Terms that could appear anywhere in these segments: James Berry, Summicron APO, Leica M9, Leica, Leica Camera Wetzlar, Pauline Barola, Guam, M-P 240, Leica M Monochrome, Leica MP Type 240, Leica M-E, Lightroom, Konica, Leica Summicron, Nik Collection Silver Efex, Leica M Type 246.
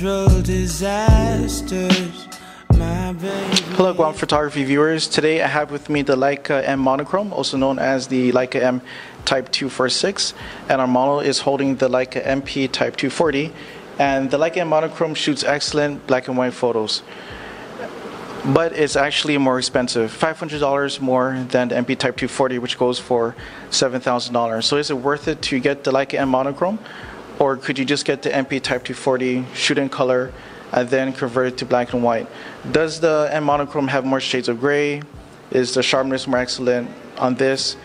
natural disasters. Hello Guam photography viewers, today I have with me the Leica M Monochrome, also known as the Leica M Type 246, and our model is holding the Leica MP Type 240, and the Leica M Monochrome shoots excellent black and white photos, but it's actually more expensive, $500 more than the MP Type 240, which goes for $7,000. So is it worth it to get the Leica M Monochrome, or could you just get the MP Type 240, shoot in color, and then convert it to black and white? Does the M Monochrome have more shades of gray? Is the sharpness more excellent on this?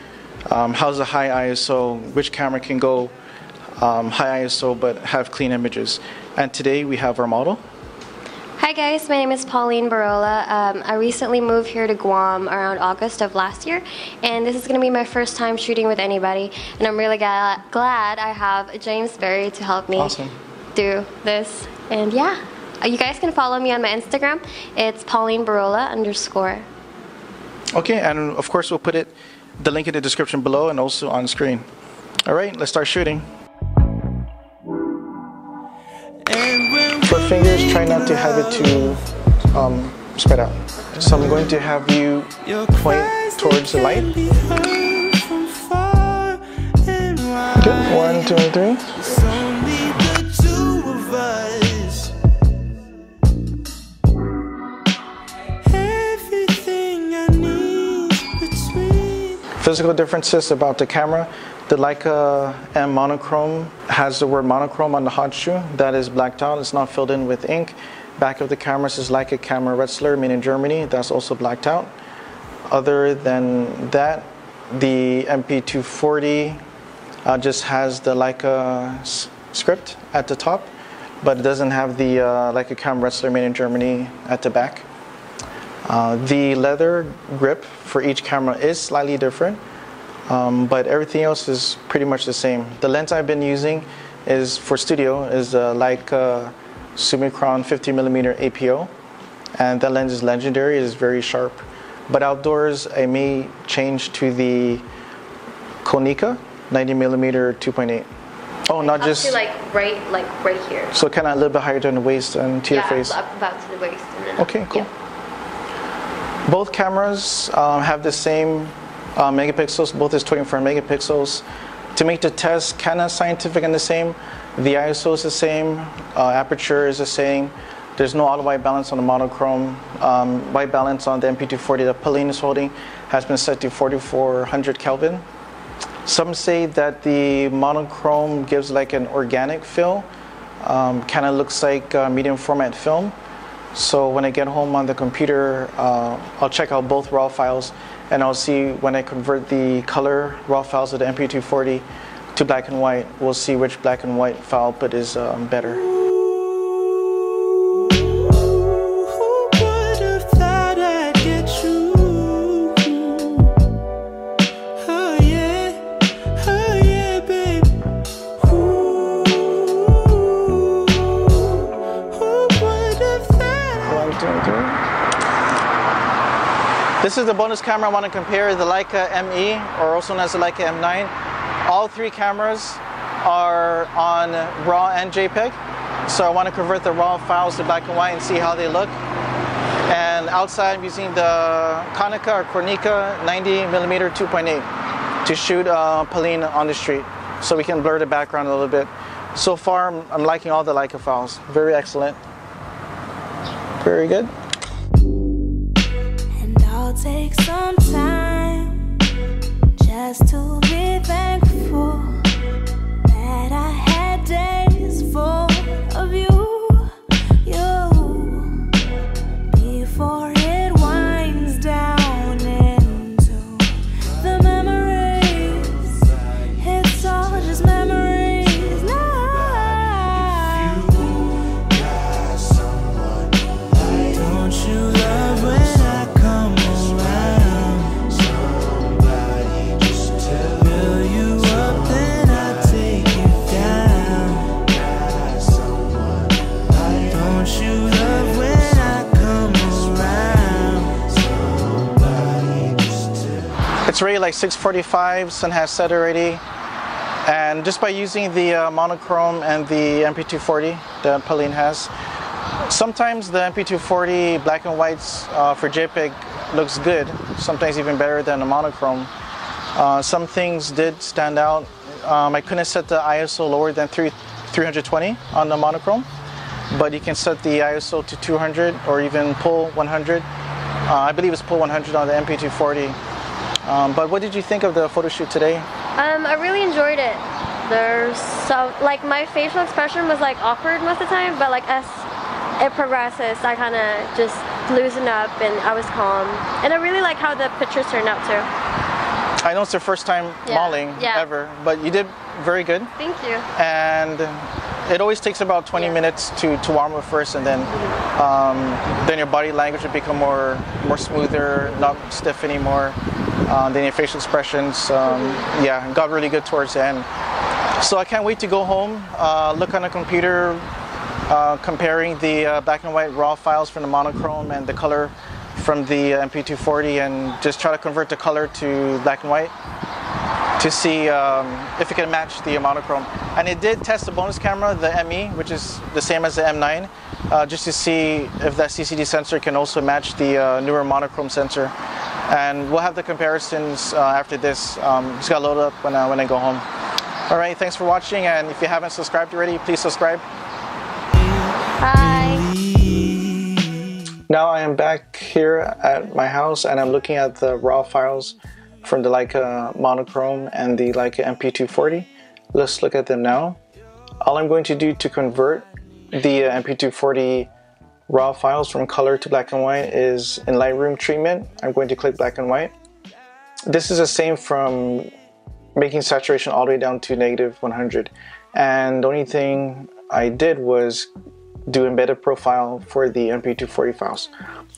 How's the high ISO? Which camera can go high ISO but have clean images? And today we have our model. Hi guys, my name is Pauline Barola. I recently moved here to Guam around August of last year, and this is going to be my first time shooting with anybody, and I'm really glad I have James Berry to help me do this. And yeah, you guys can follow me on my Instagram. It's paulinebarola_. Okay, and of course we'll put the link in the description below and also on screen. All right, let's start shooting. For fingers, try not to have it too spread out. So I'm going to have you point towards the light. Okay, 1, 2, and 3. Physical differences about the camera. The Leica M Monochrome has the word monochrome on the hot shoe. That is blacked out, it's not filled in with ink. Back of the camera says Leica Camera Wetzlar, made in Germany. That's also blacked out. Other than that, the MP 240 just has the Leica script at the top, but it doesn't have the Leica Camera Wetzlar, made in Germany at the back. The leather grip for each camera is slightly different, but everything else is pretty much the same. The lens I've been using is for studio is the Leica Summicron 50mm APO, and that lens is legendary. It is very sharp. But outdoors, I may change to the Konica 90mm 2.8. Oh, not up just to like right here. So kind of a little bit higher than the waist and to your face. Yeah, up about to the waist. And then okay, cool. Yeah. Both cameras have the same megapixels, both is 24 megapixels. To make the test kind of scientific and the same, the ISO is the same, aperture is the same, there's no auto white balance on the monochrome. White balance on the MP240 that Pauline is holding has been set to 4400 Kelvin. Some say that the monochrome gives like an organic feel, kind of looks like medium format film. So when I get home on the computer, I'll check out both raw files, and I'll see when I convert the color raw files of the MP240 to black and white, we'll see which black and white file output is better. This is the bonus camera I want to compare, the Leica M-E, or also known as the Leica M9. All three cameras are on RAW and JPEG, so I want to convert the RAW files to black and white and see how they look. And outside I'm using the Konica or Konica 90mm 2.8 to shoot Pauline on the street, so we can blur the background a little bit. So far I'm liking all the Leica files, very excellent, very good. Take some time just to be thankful that I had days full of you before it winds down into the memories. It's all just memories now. If you got someone like, don't you love when I come? It's already like 6:45, sun has set already. And just by using the monochrome and the MP240 that Pauline has, sometimes the MP240 black and whites for JPEG looks good, sometimes even better than the monochrome. Some things did stand out. I couldn't set the ISO lower than 320 on the monochrome, but you can set the ISO to 200 or even pull 100. I believe it's pull 100 on the MP240. But what did you think of the photo shoot today? I really enjoyed it. There's some, like, my facial expression was like awkward most of the time, but like as it progresses, I kind of just loosened up and I was calm. And I really like how the pictures turned out too. I know it's your first time modeling ever, but you did very good. Thank you. And it always takes about 20 minutes to warm up first, and then your body language would become more smoother, not stiff anymore. Then your facial expressions, got really good towards the end. So I can't wait to go home, look on a computer, comparing the black and white raw files from the monochrome and the color from the MP240, and just try to convert the color to black and white to see if it can match the monochrome. And it did test the bonus camera, the M-E, which is the same as the M9, just to see if that CCD sensor can also match the newer monochrome sensor. And we'll have the comparisons after this. Just gotta load up when I go home. All right, thanks for watching, and if you haven't subscribed already, please subscribe. Bye. Now I am back here at my house, and I'm looking at the raw files from the Leica monochrome and the Leica MP240. Let's look at them now. All I'm going to do to convert the MP240 raw files from color to black and white is in Lightroom treatment. I'm going to click black and white. This is the same from making saturation all the way down to -100. And the only thing I did was do embedded profile for the MP240 files.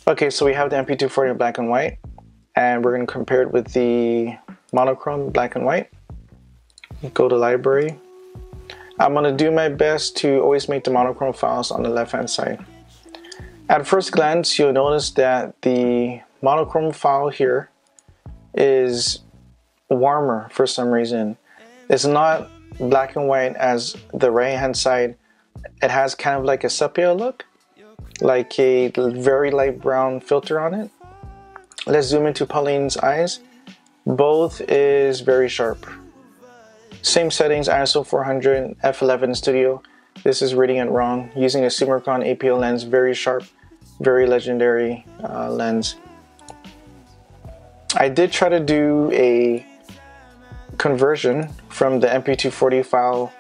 Okay, so we have the MP240 in black and white, and we're going to compare it with the monochrome black and white. Go to library. I'm going to do my best to always make the monochrome files on the left hand side. At first glance, you'll notice that the monochrome file here is warmer for some reason. It's not black and white as the right hand side. It has kind of like a sepia look, like a very light brown filter on it. Let's zoom into Pauline's eyes. Both is very sharp. Same settings, ISO 400, f/11 studio. This is reading it wrong. Using a Summicron APO lens, very sharp, very legendary lens. I did try to do a conversion from the MP240 file,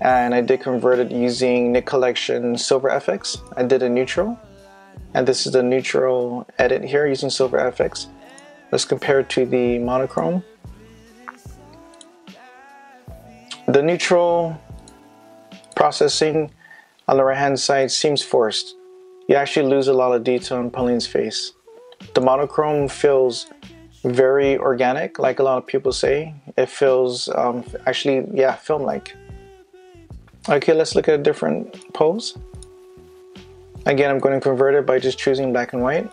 and I did convert it using Nik Collection Silver Efex. I did a neutral, and this is the neutral edit here using Silver Efex. Let's compare it to the monochrome. The neutral processing on the right hand side seems forced. You actually lose a lot of detail on Pauline's face. The monochrome feels very organic, like a lot of people say. It feels film-like. Okay, let's look at a different pose. Again, I'm going to convert it by just choosing black and white.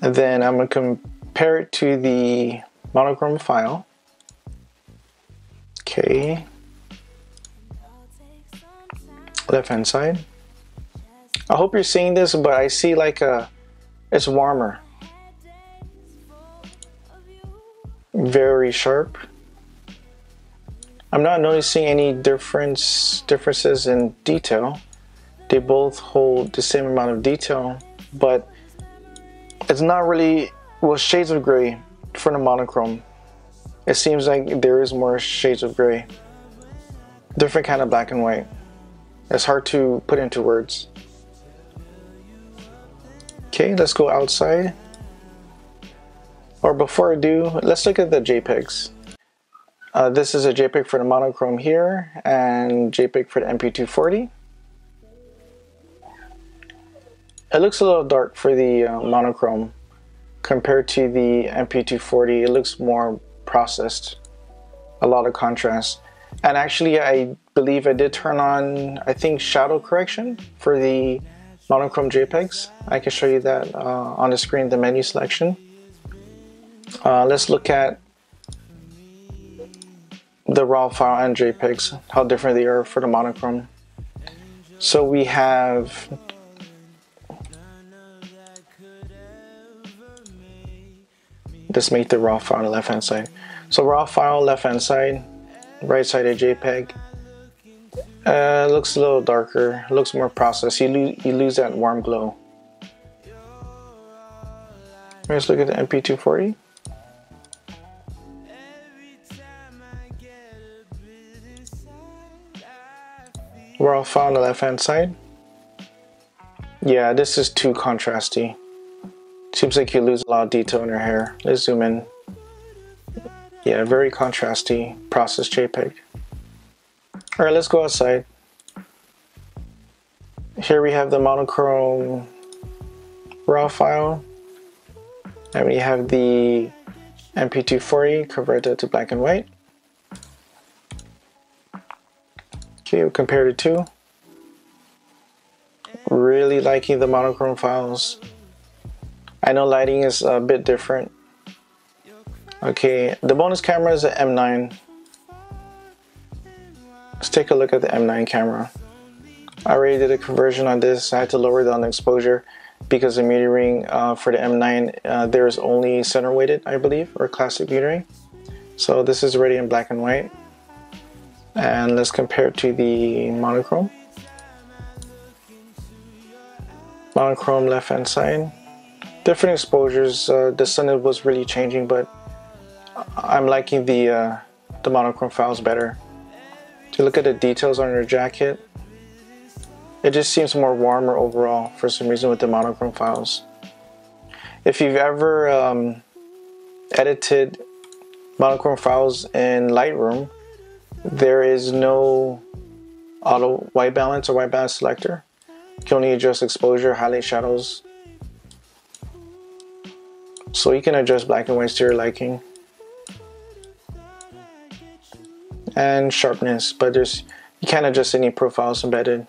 And then I'm going to compare it to the monochrome file. Okay. Left hand side. I hope you're seeing this, but I see like it's warmer. Very sharp. I'm not noticing any differences in detail. They both hold the same amount of detail, but it's not really, well, shades of gray for the monochrome. It seems like there is more shades of gray. Different kind of black and white. It's hard to put into words. Okay, let's go outside. Or before I do, let's look at the JPEGs. This is a JPEG for the monochrome here, and JPEG for the MP240. It looks a little dark for the monochrome compared to the MP240. It looks more processed, a lot of contrast. And actually, I believe I did turn on, I think, shadow correction for the monochrome JPEGs. I can show you that on the screen, the menu selection. Let's look at the raw file and JPEGs, how different they are for the monochrome. So we have just make the raw file on the left hand side. So raw file left hand side, right side of JPEG. Looks a little darker, looks more processed. You lose that warm glow. Let's look at the MP 240. Raw file on the left hand side. Yeah, this is too contrasty. Seems like you lose a lot of detail in your hair. Let's zoom in. Yeah, very contrasty processed JPEG. All right, let's go outside. Here we have the monochrome raw file. And we have the MP240 converted to black and white. Okay, we compare the two. Really liking the monochrome files. I know lighting is a bit different. Okay, the bonus camera is the M9. Let's take a look at the M9 camera. I already did a conversion on this. I had to lower down the exposure because the metering for the M9, there is only center weighted, I believe, or classic metering. So this is already in black and white. And let's compare it to the monochrome. Monochrome left hand side. Different exposures, the sun was really changing, but I'm liking the monochrome files better. To look at the details on your jacket, it just seems more warmer overall for some reason with the monochrome files. If you've ever edited monochrome files in Lightroom, there is no auto white balance or white balance selector. You can only adjust exposure, highlight, shadows. So you can adjust black and white to your liking. And sharpness, but you can't adjust any profiles embedded.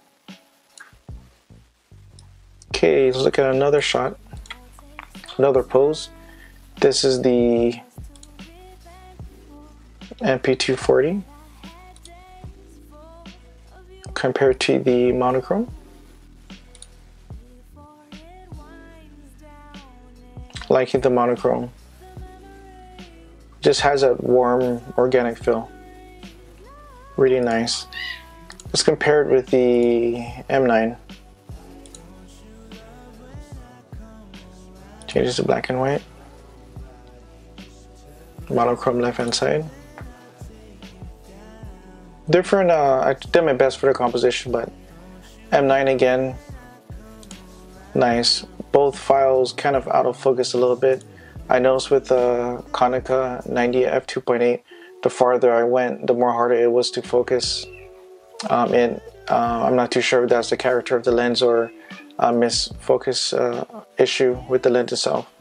Okay, let's look at another shot, another pose. This is the MP240 compared to the monochrome. Liking the monochrome. Just has a warm organic feel. Really nice. Let's compare it with the M9. Changes to black and white. Monochrome left hand side. Different. I did my best for the composition, but M9 again. Nice. Both files kind of out of focus a little bit. I noticed with the Konica 90 f2.8, the farther I went, the more harder it was to focus. I'm not too sure if that's the character of the lens or a misfocus issue with the lens itself.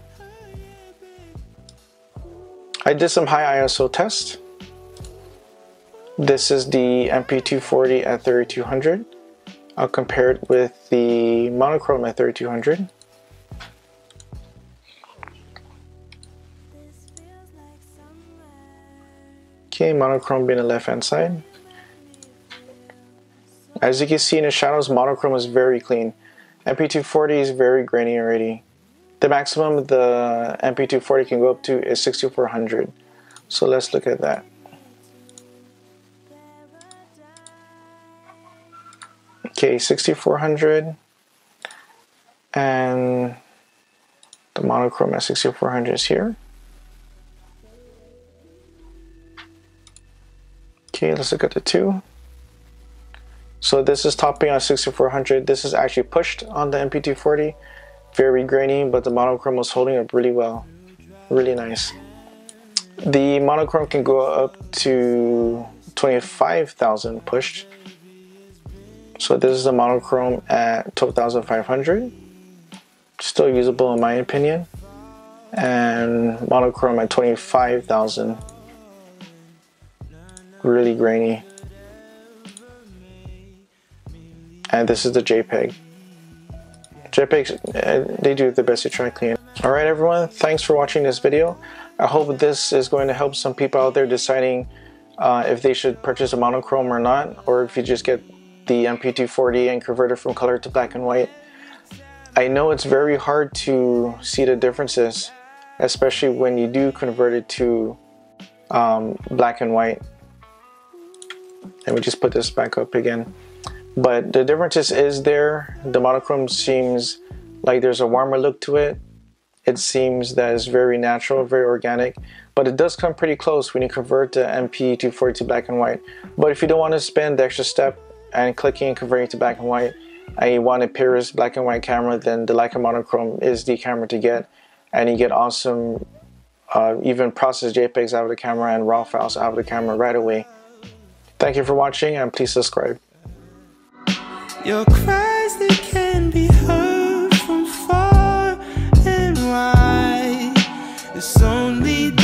I did some high ISO tests. This is the MP240 at 3200. I'll compare it with the monochrome at 3200. Okay, monochrome being the left hand side. As you can see in the shadows, monochrome is very clean. MP240 is very grainy already. The maximum the MP240 can go up to is 6400. So let's look at that. Okay, 6400 and the monochrome at 6400 is here. Okay, let's look at the two. So this is topping on 6400. This is actually pushed on the MP240. Very grainy, but the monochrome was holding up really well. Really nice. The monochrome can go up to 25,000 pushed. So this is the monochrome at 12,500. Still usable in my opinion. And monochrome at 25,000. Really grainy. And this is the JPEG. JPEGs, they do the best to try clean. Alright everyone, thanks for watching this video. I hope this is going to help some people out there deciding if they should purchase a monochrome or not, or if you just get the MP240 and convert it from color to black and white. I know it's very hard to see the differences, especially when you do convert it to black and white. Let me just put this back up again. But the differences is there. The monochrome seems like there's a warmer look to it. It seems that it's very natural, very organic, but it does come pretty close when you convert the MP240 to black and white. But if you don't want to spend the extra step and clicking and converting to black and white, and you want a purest black and white camera, then the Leica Monochrome is the camera to get, and you get awesome, even processed JPEGs out of the camera and RAW files out of the camera right away. Thank you for watching, and please subscribe. Your cries that can be heard from far and wide. It's only